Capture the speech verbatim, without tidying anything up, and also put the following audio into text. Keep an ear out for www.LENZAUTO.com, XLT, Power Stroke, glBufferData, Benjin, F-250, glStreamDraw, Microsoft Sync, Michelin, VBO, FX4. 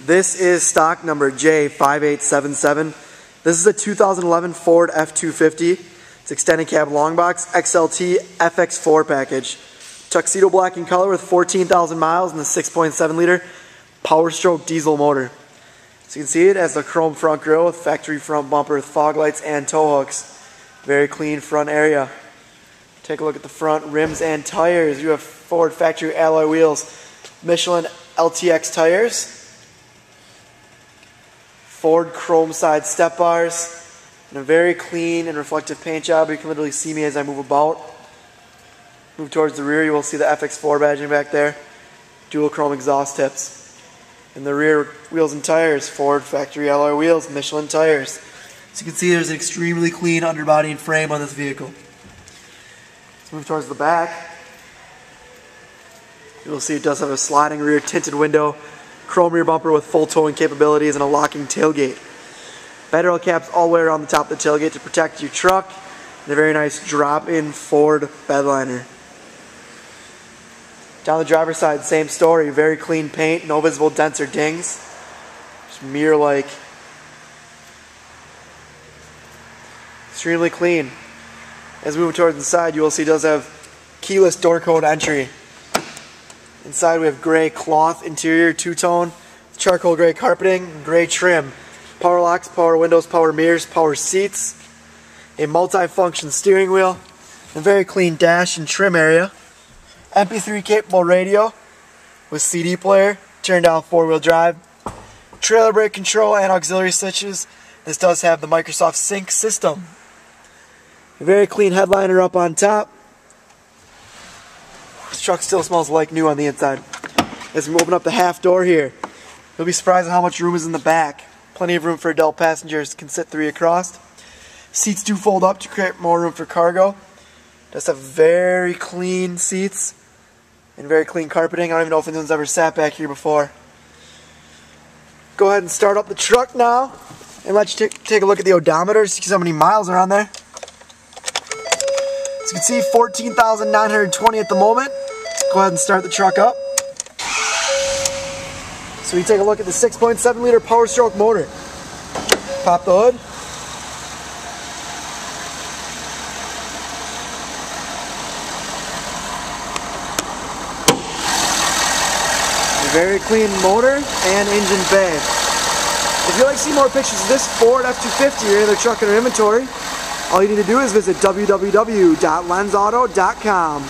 This is stock number J five eight seven seven. This is a two thousand eleven Ford F two fifty. It's extended cab long box, X L T F X four package. Tuxedo black in color with fourteen thousand miles and the six point seven liter Power Stroke diesel motor. So you can see it has the chrome front grille with factory front bumper with fog lights and tow hooks. Very clean front area. Take a look at the front rims and tires. You have Ford factory alloy wheels, Michelin L T X tires, Ford chrome side step bars, and a very clean and reflective paint job. You can literally see me as I move about. Move towards the rear, you will see the F X four badging back there. Dual chrome exhaust tips. And the rear wheels and tires, Ford factory alloy wheels, Michelin tires. So you can see there's an extremely clean underbody and frame on this vehicle. Let's move towards the back. You'll see it does have a sliding rear tinted window, chrome rear bumper with full towing capabilities, and a locking tailgate. Bedroll caps all the way around the top of the tailgate to protect your truck, and a very nice drop-in Ford bedliner. Down the driver's side, same story, very clean paint, no visible dents or dings, just mirror-like. Extremely clean. As we move towards the side, you will see it does have keyless door code entry. Inside we have gray cloth interior, two-tone, charcoal gray carpeting, gray trim, power locks, power windows, power mirrors, power seats, a multi-function steering wheel, a very clean dash and trim area, M P three capable radio with C D player, turn-down four-wheel drive, trailer brake control and auxiliary switches. This does have the Microsoft Sync system. A very clean headliner up on top. This truck still smells like new on the inside. As we open up the half door here, you'll be surprised at how much room is in the back. Plenty of room for adult passengers, can sit three across. Seats do fold up to create more room for cargo. Just have very clean seats and very clean carpeting. I don't even know if anyone's ever sat back here before. Go ahead and start up the truck now and let you take a look at the odometer, see how many miles are on there. As you can see, fourteen thousand nine hundred twenty at the moment. Let's go ahead and start the truck up. So we take a look at the six point seven liter Power Stroke motor. Pop the hood. A very clean motor and engine bay. If you'd like to see more pictures of this Ford F two fifty or any other truck in our inventory, all you need to do is visit w w w dot lens auto dot com.